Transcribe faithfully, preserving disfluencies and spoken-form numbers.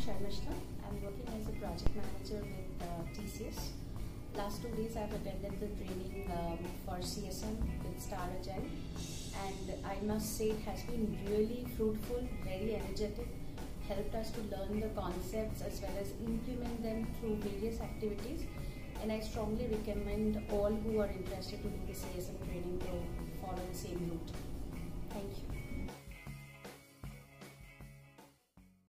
Sharmistha. I'm working as a project manager with uh, T C S. Last two days I've attended the training um, for C S M with StarAgile, and I must say it has been really fruitful, very energetic, helped us to learn the concepts as well as implement them through various activities, and I strongly recommend all who are interested to do the C S M training to follow the same route. Thank you.